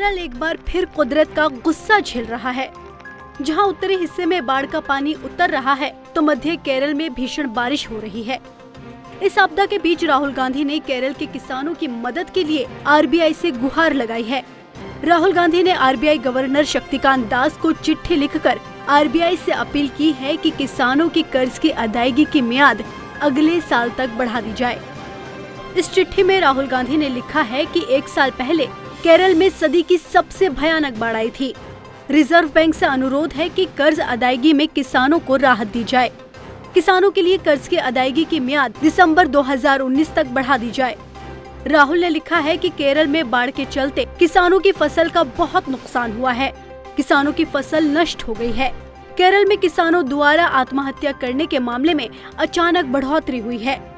केरल एक बार फिर कुदरत का गुस्सा झेल रहा है। जहां उत्तरी हिस्से में बाढ़ का पानी उतर रहा है तो मध्य केरल में भीषण बारिश हो रही है। इस आपदा के बीच राहुल गांधी ने केरल के किसानों की मदद के लिए आरबीआई से गुहार लगाई है। राहुल गांधी ने आरबीआई गवर्नर शक्तिकांत दास को चिट्ठी लिखकर आरबीआई से अपील की है कि किसानों की कर्ज की अदायगी की मियाद अगले साल तक बढ़ा दी जाए। इस चिट्ठी में राहुल गांधी ने लिखा है कि एक साल पहले केरल में सदी की सबसे भयानक बाढ़ आई थी। रिजर्व बैंक से अनुरोध है कि कर्ज अदायगी में किसानों को राहत दी जाए। किसानों के लिए कर्ज की अदायगी की मियाद दिसंबर 2019 तक बढ़ा दी जाए। राहुल ने लिखा है कि केरल में बाढ़ के चलते किसानों की फसल का बहुत नुकसान हुआ है। किसानों की फसल नष्ट हो गई है। केरल में किसानों द्वारा आत्महत्या करने के मामले में अचानक बढ़ोतरी हुई है।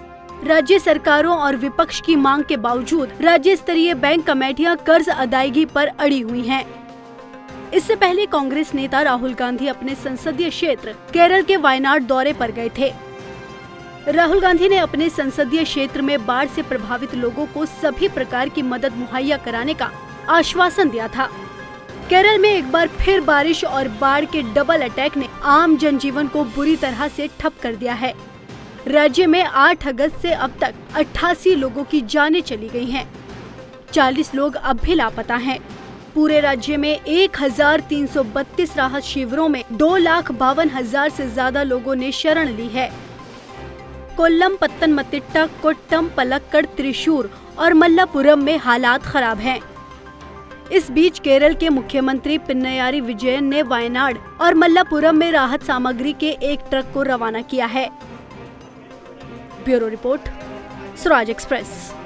राज्य सरकारों और विपक्ष की मांग के बावजूद राज्य स्तरीय बैंक कमेटियां कर्ज अदायगी पर अड़ी हुई हैं। इससे पहले कांग्रेस नेता राहुल गांधी अपने संसदीय क्षेत्र केरल के वायनाड दौरे पर गए थे। राहुल गांधी ने अपने संसदीय क्षेत्र में बाढ़ से प्रभावित लोगों को सभी प्रकार की मदद मुहैया कराने का आश्वासन दिया था। केरल में एक बार फिर बारिश और बाढ़ के डबल अटैक ने आम जनजीवन को बुरी तरह से ठप कर दिया है। राज्य में 8 अगस्त से अब तक 88 लोगों की जानें चली गई हैं। 40 लोग अब भी लापता हैं। पूरे राज्य में 1332 राहत शिविरों में 2,52,000 से ज्यादा लोगों ने शरण ली है। कोल्लम, पत्तनमत्तिट्टा, कोट्टम, पलक्कड़, त्रिशूर और मलप्पुरम में हालात खराब हैं। इस बीच केरल के मुख्यमंत्री पिन्नयारी विजयन ने वायनाड और मलप्पुरम में राहत सामग्री के एक ट्रक को रवाना किया है। Bureau report, Swaraj express.